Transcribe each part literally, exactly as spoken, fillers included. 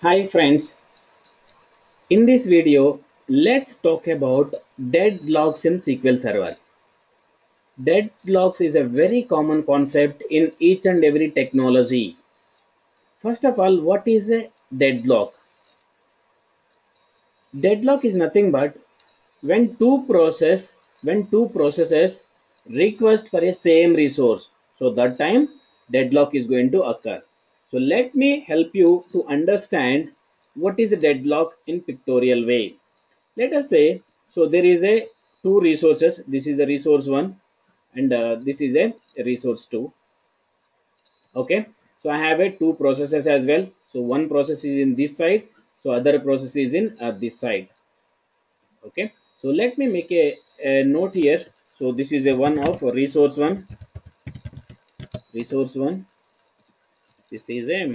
Hi friends, in this video let's talk about deadlocks in S Q L Server. Deadlocks is a very common concept in each and every technology. First of all, what is a deadlock? Deadlock is nothing but when two process when two processes request for a same resource, so that time deadlock is going to occur. So let me help you to understand what is a deadlock in pictorial way. Let us say, so there is a two resources. This is a resource one and uh, this is a resource two. Okay, so I have a two processes as well. So one process is in this side, so other process is in uh, this side. Okay, so let me make a, a note here. So this is a one of resource one, resource one. This is a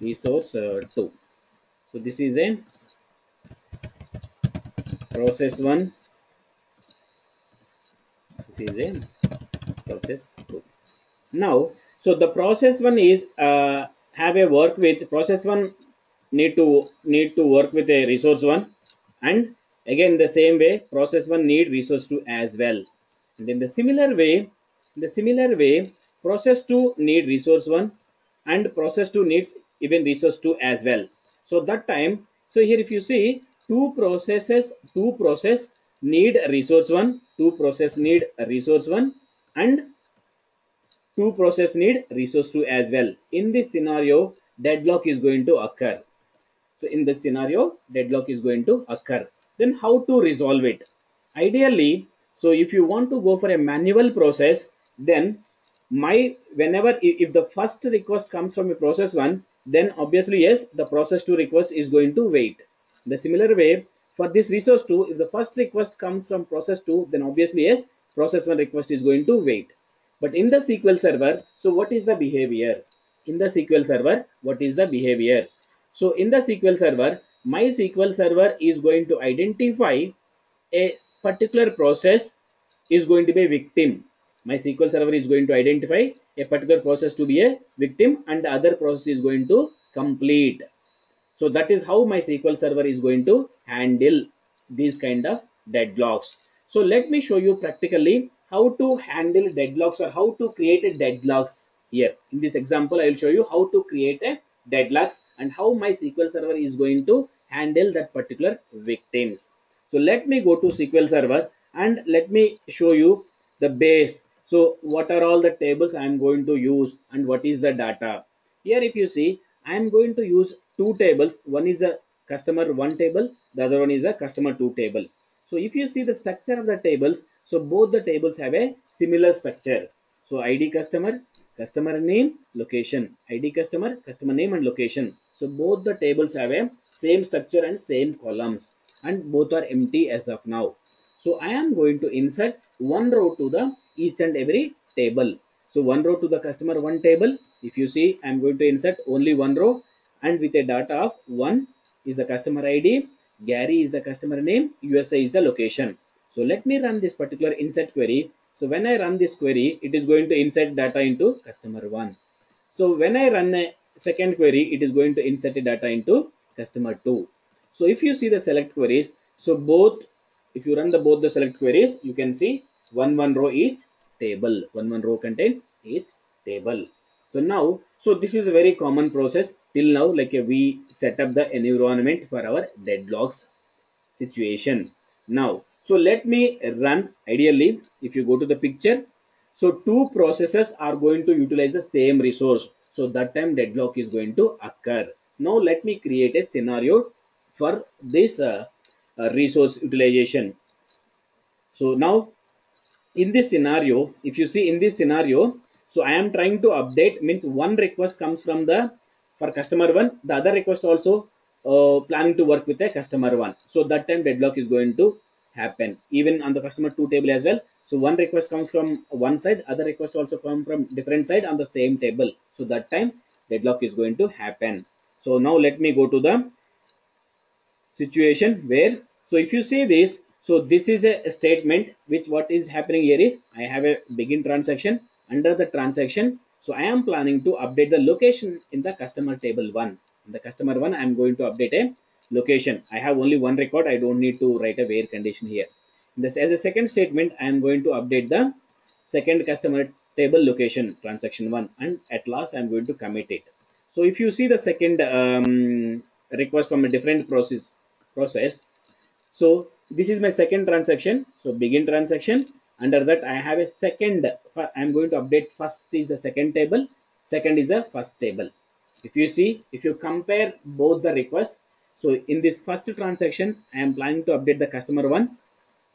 resource uh, two. So this is a process one. This is a process two. Now, so the process one is uh, have a work with process one need to need to work with a resource one, and again the same way process one need resource two as well. And in the similar way, in the similar way. Process two need resource one and process two needs even resource two as well. So that time, so here if you see, two processes, two process need resource one, two process need resource one and two process need resource two as well. In this scenario, deadlock is going to occur. So in this scenario, deadlock is going to occur. Then how to resolve it? Ideally, so if you want to go for a manual process, then my whenever if the first request comes from a process one, then obviously yes, the process two request is going to wait. The similar way for this resource two, if the first request comes from process two, then obviously yes, process one request is going to wait. But in the S Q L Server, so what is the behavior? In the S Q L Server, what is the behavior? So in the S Q L Server, my S Q L Server is going to identify a particular process is going to be a victim. My S Q L Server is going to identify a particular process to be a victim and the other process is going to complete. So that is how my S Q L Server is going to handle these kind of deadlocks. So let me show you practically how to handle deadlocks or how to create a deadlocks here. In this example, I will show you how to create a deadlocks and how my S Q L Server is going to handle that particular victims. So let me go to S Q L Server and let me show you the base. So what are all the tables I am going to use and what is the data? Here if you see, I am going to use two tables. One is a customer one table, the other one is a customer two table. So if you see the structure of the tables, so both the tables have a similar structure. So I D customer, customer name, location, I D customer, customer name and location. So both the tables have a same structure and same columns and both are empty as of now. So I am going to insert one row to the each and every table. So one row to the customer one table. If you see, I am going to insert only one row and with a data of one is the customer I D, Gary is the customer name, U S A is the location. So let me run this particular insert query. So when I run this query, it is going to insert data into customer one. So when I run a second query, it is going to insert a data into customer two. So if you see the select queries, so both if you run the both the select queries, you can see one one row each table, one one row contains each table. So now, so this is a very common process till now, like a, we set up the environment for our deadlocks situation. Now, so let me run ideally, if you go to the picture, so two processes are going to utilize the same resource. So that time deadlock is going to occur. Now let me create a scenario for this uh, Uh, resource utilization. So now in this scenario, if you see in this scenario, so I am trying to update means one request comes from the for customer one, the other request also uh, planning to work with a customer one. So that time deadlock is going to happen even on the customer two table as well. So one request comes from one side, other request also come from different side on the same table. So that time deadlock is going to happen. So now let me go to the situation where, so if you see this, so this is a statement which what is happening here is I have a begin transaction. Under the transaction, So I am planning to update the location in the customer table one. In the customer one, I am going to update a location. I have only one record. I don't need to write a where condition here. In this, as a second statement, I am going to update the second customer table location, transaction one, and at last I am going to commit it. So if you see the second um, request from a different process process. So this is my second transaction. So begin transaction. Under that, I have a second. I am going to update first is the second table, second is the first table. If you see, if you compare both the requests, so in this first transaction, I am planning to update the customer one,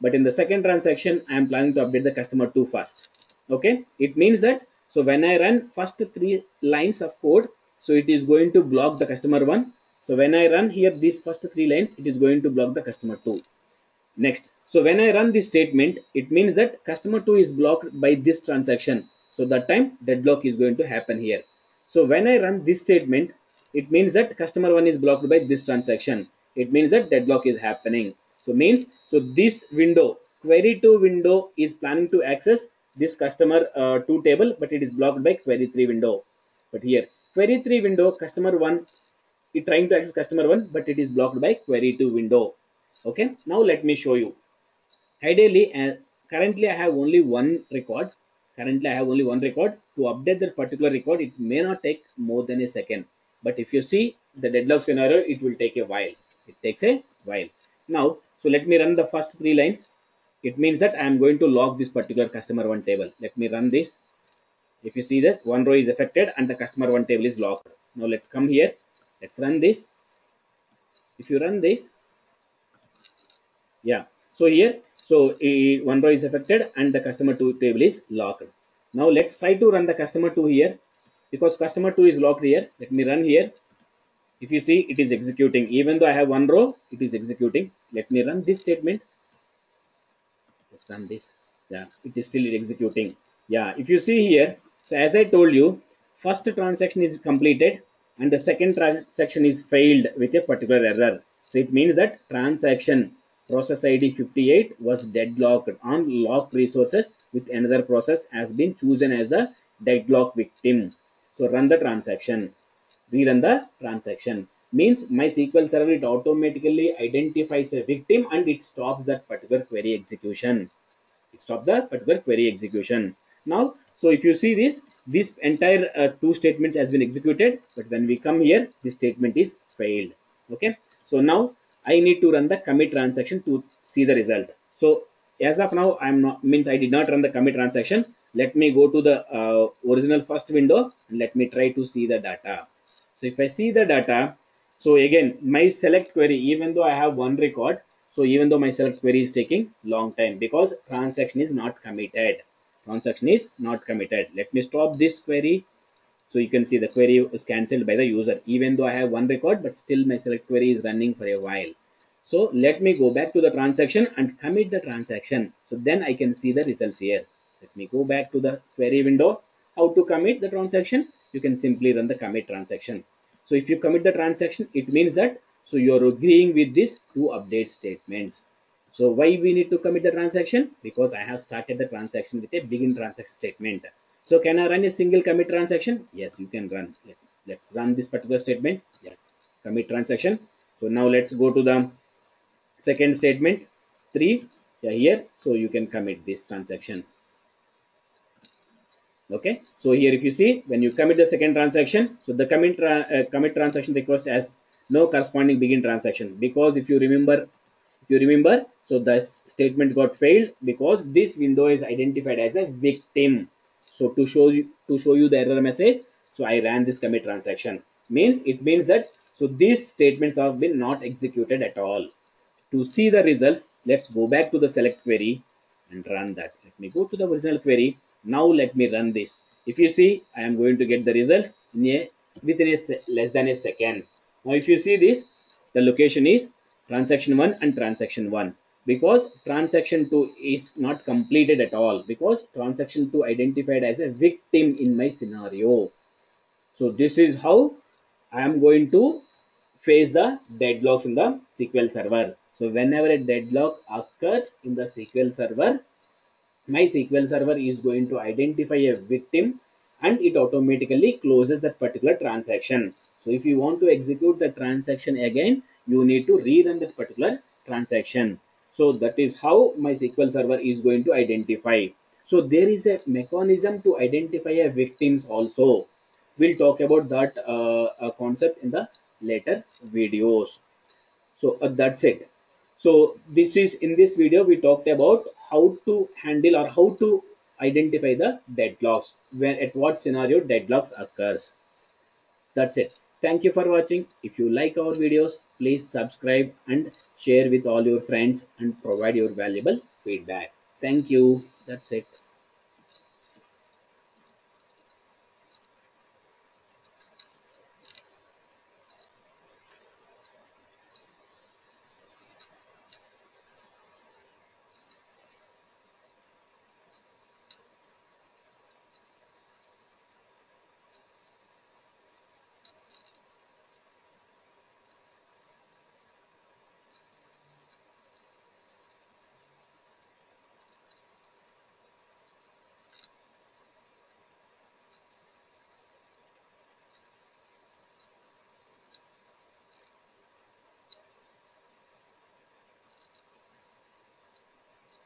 but in the second transaction, I am planning to update the customer two first. Okay, it means that so when I run first three lines of code, so it is going to block the customer one. So when I run here these first three lines, it is going to block the customer two. Next. So when I run this statement, it means that customer two is blocked by this transaction. So that time deadlock is going to happen here. So when I run this statement, it means that customer one is blocked by this transaction. It means that deadlock is happening. So means, so this window, query two window is planning to access this customer uh, two table, but it is blocked by query three window. But here, query three window, customer one, it trying to access customer one, but it is blocked by query two window. Okay, now let me show you. Ideally, uh, currently I have only one record. Currently I have only one record. To update that particular record, it may not take more than a second. But if you see the deadlock scenario, it will take a while. It takes a while. Now, so let me run the first three lines. It means that I am going to log this particular customer one table. Let me run this. If you see this, one row is affected and the customer one table is logged. Now let's come here. Let's run this. If you run this, yeah. So here. So a, one row is affected and the customer two table is locked. Now let's try to run the customer two here, because customer two is locked here. Let me run here. If you see, it is executing. Even though I have one row, it is executing. Let me run this statement. Let's run this. Yeah, it is still executing. Yeah, if you see here, so as I told you, first transaction is completed and the second transaction is failed with a particular error. So it means that transaction process I D fifty-eight was deadlocked on locked resources with another process has been chosen as the deadlock victim. So run the transaction, rerun the transaction. Means my S Q L server, it automatically identifies a victim and it stops that particular query execution. It stops the particular query execution. Now, so if you see this, this entire uh, two statements has been executed, but when we come here, this statement is failed. Okay, so now I need to run the commit transaction to see the result. So as of now, I'm not means I did not run the commit transaction. Let me go to the uh, original first window and let me try to see the data. So if I see the data, so again my select query, even though I have one record, so even though my select query is taking long time because transaction is not committed. Transaction is not committed. Let me stop this query. So you can see the query is cancelled by the user, even though I have one record, but still my select query is running for a while. So let me go back to the transaction and commit the transaction. So then I can see the results here. Let me go back to the query window. How to commit the transaction? You can simply run the commit transaction. So if you commit the transaction, it means that so you are agreeing with these two update statements. So why we need to commit the transaction? Because I have started the transaction with a begin transaction statement. So can I run a single commit transaction? Yes, you can run. Let, let's run this particular statement. Yeah, commit transaction. So now let's go to the second statement three. Yeah, here. So you can commit this transaction. Okay. So here, if you see, when you commit the second transaction, so the commit tra uh, commit transaction request has no corresponding begin transaction, because if you remember, if you remember, so the statement got failed because this window is identified as a victim. So to show you to show you the error message, so I ran this commit transaction. Means it means that so these statements have been not executed at all. To see the results, let's go back to the select query and run that. Let me go to the original query. Now let me run this. If you see, I am going to get the results in a, within a less than a second. Now if you see this, the location is transaction one and transaction one. Because transaction two is not completed at all, because transaction two identified as a victim in my scenario. So this is how I am going to face the deadlocks in the S Q L Server. So whenever a deadlock occurs in the S Q L Server, my S Q L Server is going to identify a victim and it automatically closes that particular transaction. So if you want to execute the transaction again, you need to rerun that particular transaction. So that is how MySQL Server is going to identify. So there is a mechanism to identify a victims also. We'll talk about that uh, concept in the later videos. So uh, that's it. So this is, in this video we talked about how to handle or how to identify the deadlocks, where at what scenario deadlocks occurs. That's it. Thank you for watching. If you like our videos, please subscribe and share with all your friends and provide your valuable feedback. Thank you. That's it.